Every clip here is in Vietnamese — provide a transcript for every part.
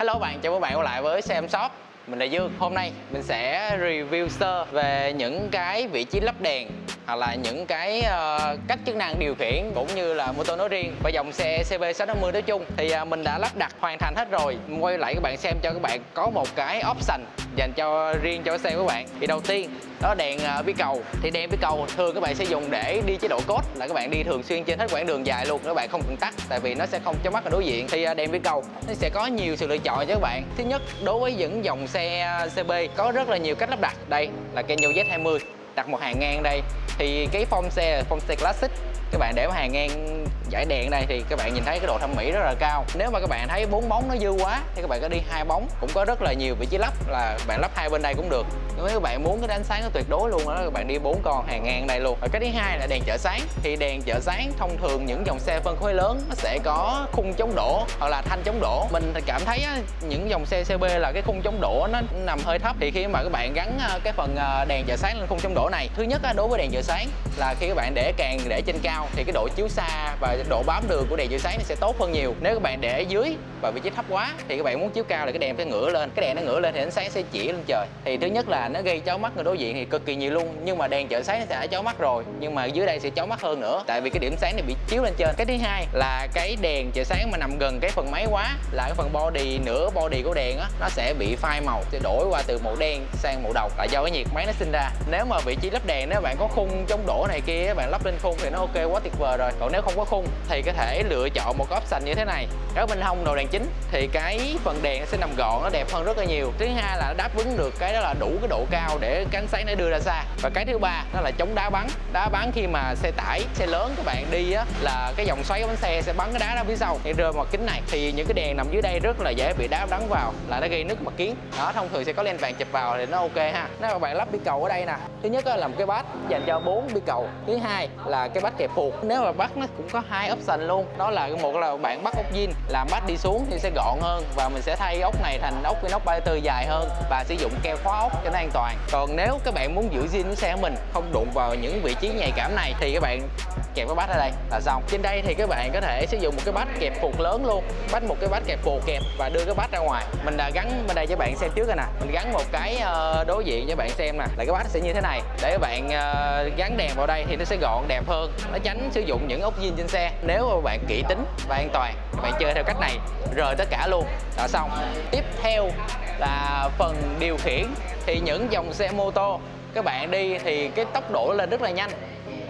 Hello các bạn, chào các bạn quay lại với Xe Ôm Shop. Mình là Dương. Hôm nay mình sẽ review sơ về những cái vị trí lắp đèn hoặc là những cái cách chức năng điều khiển cũng như là mô tô nói riêng và dòng xe CB650 nói chung. Thì mình đã lắp đặt hoàn thành hết rồi. Mình quay lại các bạn xem cho các bạn có một cái option dành cho riêng cho xe của các bạn. Thì đầu tiên đó đèn bi cầu. Thì đèn bi cầu thường các bạn sẽ dùng để đi chế độ cốt, là các bạn đi thường xuyên trên hết quãng đường dài luôn, các bạn không cần tắt tại vì nó sẽ không chói mắt ở đối diện. Thì đèn bi cầu nó sẽ có nhiều sự lựa chọn cho các bạn. Thứ nhất, đối với những dòng xe CB có rất là nhiều cách lắp đặt. Đây là Kenzo Z20, đặt một hàng ngang đây. Thì cái form xe classic, các bạn để một hàng ngang dải đèn đây thì các bạn nhìn thấy cái độ thẩm mỹ rất là cao. Nếu mà các bạn thấy 4 bóng nó dư quá thì các bạn có đi 2 bóng, cũng có rất là nhiều vị trí lắp là bạn lắp 2 bên đây cũng được. Nếu các bạn muốn cái ánh sáng nó tuyệt đối luôn đó, các bạn đi 4 con hàng ngang đây luôn. Và cái thứ hai là đèn chợ sáng. Thì đèn chợ sáng thông thường những dòng xe phân khối lớn nó sẽ có khung chống đổ hoặc là thanh chống đổ. Mình cảm thấy những dòng xe CB là cái khung chống đổ nó nằm hơi thấp. Thì khi mà các bạn gắn cái phần đèn chợ sáng lên khung chống đổ này, thứ nhất đối với đèn chợ sáng là khi các bạn để trên cao thì cái độ chiếu xa và độ bám đường của đèn chiếu sáng nó sẽ tốt hơn nhiều. Nếu các bạn để dưới và vị trí thấp quá thì các bạn muốn chiếu cao là cái đèn phải ngửa lên. Cái đèn nó ngửa lên thì ánh sáng sẽ chỉ lên trời. Thì thứ nhất là nó gây chói mắt người đối diện thì cực kỳ nhiều luôn. Nhưng mà đèn chợ sáng nó sẽ chói mắt rồi, nhưng mà dưới đây sẽ chói mắt hơn nữa tại vì cái điểm sáng này bị chiếu lên trên. Cái thứ hai là cái đèn chợ sáng mà nằm gần cái phần máy quá là cái phần body, nửa body của đèn á, nó sẽ bị phai màu, sẽ đổi qua từ màu đen sang màu đồng là do cái nhiệt máy nó sinh ra. Nếu mà vị trí lắp đèn nếu bạn có khung chống đổ này kia, các bạn lắp lên khung thì nó ok quá tuyệt vời rồi. Còn nếu không có khung thì có thể lựa chọn một cái option như thế này. Ở bên hông đầu đèn chính thì cái phần đèn sẽ nằm gọn, nó đẹp hơn rất là nhiều. Thứ hai là nó đáp ứng được cái đó là đủ cái độ cao để cái ánh sáng nó đưa ra xa. Và cái thứ ba đó là chống đá bắn. Đá bắn khi mà xe tải, xe lớn các bạn đi á, là cái dòng xoáy của bánh xe sẽ bắn cái đá ra phía sau để rơi vào kính này. Thì những cái đèn nằm dưới đây rất là dễ bị đá bắn vào, là nó gây nứt mặt kiến. Đó, thông thường sẽ có len vàng chụp vào thì nó ok ha. Nếu mà bạn lắp bi cầu ở đây nè, thứ nhất là làm cái bát dành cho 4 bi cầu. Thứ hai là cái bát kẹp phuộc. Nếu mà bắt nó cũng có 2 option luôn. Đó là một là bạn bắt ốc zin, làm bát đi xuống thì sẽ gọn hơn và mình sẽ thay ốc này thành ốc inox 34 dài hơn và sử dụng keo khóa ốc cho nó an toàn. Còn nếu các bạn muốn giữ zin của xe của mình không đụng vào những vị trí nhạy cảm này thì các bạn kẹp cái bát ở đây là xong. Trên đây thì các bạn có thể sử dụng một cái bát kẹp phuộc lớn luôn, bắt một cái bát kẹp phuộc kẹp và đưa cái bát ra ngoài. Mình đã gắn bên đây cho bạn xem trước rồi nè. Mình gắn một cái đối diện cho bạn xem nè, là cái bát sẽ như thế này để các bạn gắn đèn vào đây thì nó sẽ gọn đẹp hơn, nó tránh sử dụng những ốc zin trên xe. Nếu mà bạn kỹ tính và an toàn, bạn chơi theo cách này rồi tất cả luôn đã xong. Tiếp theo là phần điều khiển. Thì những dòng xe mô tô các bạn đi thì cái tốc độ lên rất là nhanh,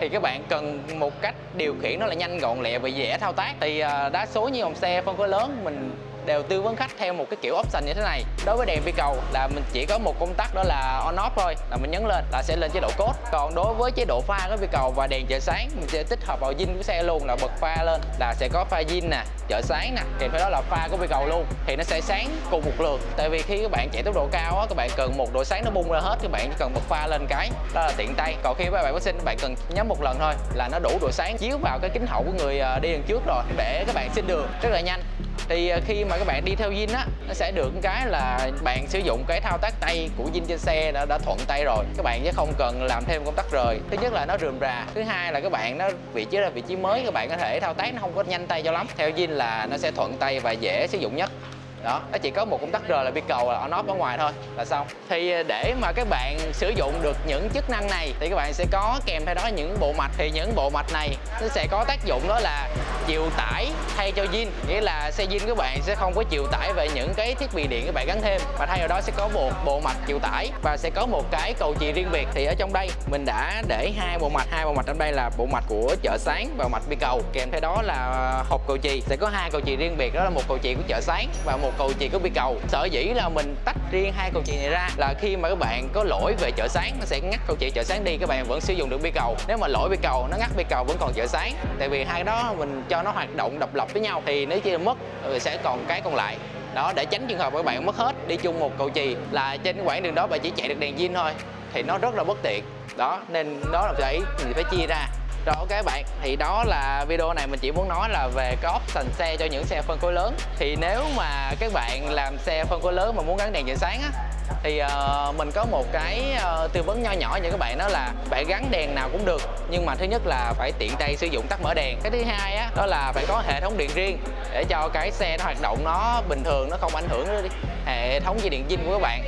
thì các bạn cần một cách điều khiển nó là nhanh gọn lẹ và dễ thao tác. Thì đa số như dòng xe phân khối lớn mình đều tư vấn khách theo một cái kiểu option như thế này. Đối với đèn bi cầu là mình chỉ có một công tắc đó là on off thôi, là mình nhấn lên là sẽ lên chế độ cốt. Còn đối với chế độ pha của bi cầu và đèn chợ sáng mình sẽ tích hợp vào zin của xe luôn, là bật pha lên là sẽ có pha zin nè, chợ sáng nè, thì phải đó là pha của bi cầu luôn thì nó sẽ sáng cùng một lượt. Tại vì khi các bạn chạy tốc độ cao á, các bạn cần một độ sáng nó bung ra hết, các bạn chỉ cần bật pha lên cái đó là tiện tay. Còn khi các bạn có xin, các bạn cần nhấn một lần thôi là nó đủ độ sáng chiếu vào cái kính hậu của người đi đằng trước rồi để các bạn xin đường rất là nhanh. Thì khi mà các bạn đi theo zin á, nó sẽ được cái là bạn sử dụng cái thao tác tay của zin trên xe đã thuận tay rồi, các bạn chứ không cần làm thêm công tắc rời. Thứ nhất là nó rườm rà, thứ hai là các bạn nó vị trí là vị trí mới, các bạn có thể thao tác nó không có nhanh tay cho lắm. Theo zin là nó sẽ thuận tay và dễ sử dụng nhất. Đó, nó chỉ có một công tắc rời là bi cầu là on off ở ngoài thôi là xong. Thì để mà các bạn sử dụng được những chức năng này thì các bạn sẽ có kèm theo đó những bộ mạch. Thì những bộ mạch này nó sẽ có tác dụng đó là chịu tải thay cho zin, nghĩa là xe zin các bạn sẽ không có chịu tải về những cái thiết bị điện các bạn gắn thêm, mà thay vào đó sẽ có một bộ mạch chịu tải và sẽ có một cái cầu chì riêng biệt. Thì ở trong đây mình đã để hai bộ mạch trong đây là bộ mạch của chợ sáng và mạch bi cầu, kèm theo đó là hộp cầu chì, sẽ có 2 cầu chì riêng biệt, đó là một cầu chì của chợ sáng và một cầu chì của bi cầu. Sở dĩ là mình tách riêng 2 cầu chì này ra là khi mà các bạn có lỗi về chợ sáng nó sẽ ngắt cầu chì chợ sáng đi, các bạn vẫn sử dụng được bi cầu. Nếu mà lỗi bi cầu nó ngắt bi cầu vẫn còn chợ sáng, tại vì hai đó mình cho nó hoạt động độc lập với nhau. Thì nếu chưa mất sẽ còn cái còn lại đó, để tránh trường hợp các bạn mất hết đi chung một cầu chì là trên quãng đường đó bạn chỉ chạy được đèn zin thôi thì nó rất là bất tiện đó, nên đó là cái mình phải chia ra. Rồi ok các bạn, thì đó là video này mình chỉ muốn nói là về cái option xe cho những xe phân khối lớn. Thì nếu mà các bạn làm xe phân khối lớn mà muốn gắn đèn chợ sáng á thì mình có một cái tư vấn nho nhỏ cho các bạn, đó là bạn gắn đèn nào cũng được, nhưng mà thứ nhất là phải tiện tay sử dụng tắt mở đèn, cái thứ hai á, đó là phải có hệ thống điện riêng để cho cái xe nó hoạt động nó bình thường, nó không ảnh hưởng đến hệ thống dây điện zin của các bạn.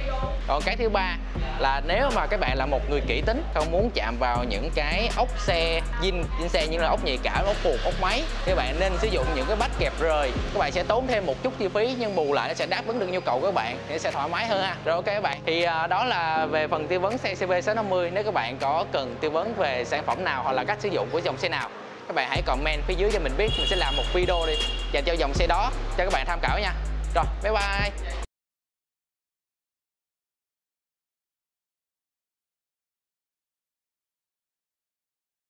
Còn cái thứ ba là nếu mà các bạn là một người kỹ tính, không muốn chạm vào những cái ốc xe zin xe như là ốc nhạy cảm, ốc phuộc, ốc máy, thì bạn nên sử dụng những cái bách kẹp rời. Các bạn sẽ tốn thêm một chút chi phí nhưng bù lại nó sẽ đáp ứng được nhu cầu của các bạn thì sẽ thoải mái hơn ha. Rồi ok các bạn, thì đó là về phần tư vấn xe CB650. Nếu các bạn có cần tư vấn về sản phẩm nào hoặc là cách sử dụng của dòng xe nào, các bạn hãy comment phía dưới cho mình biết, mình sẽ làm một video đi dành cho dòng xe đó cho các bạn tham khảo nha. Rồi bye bye.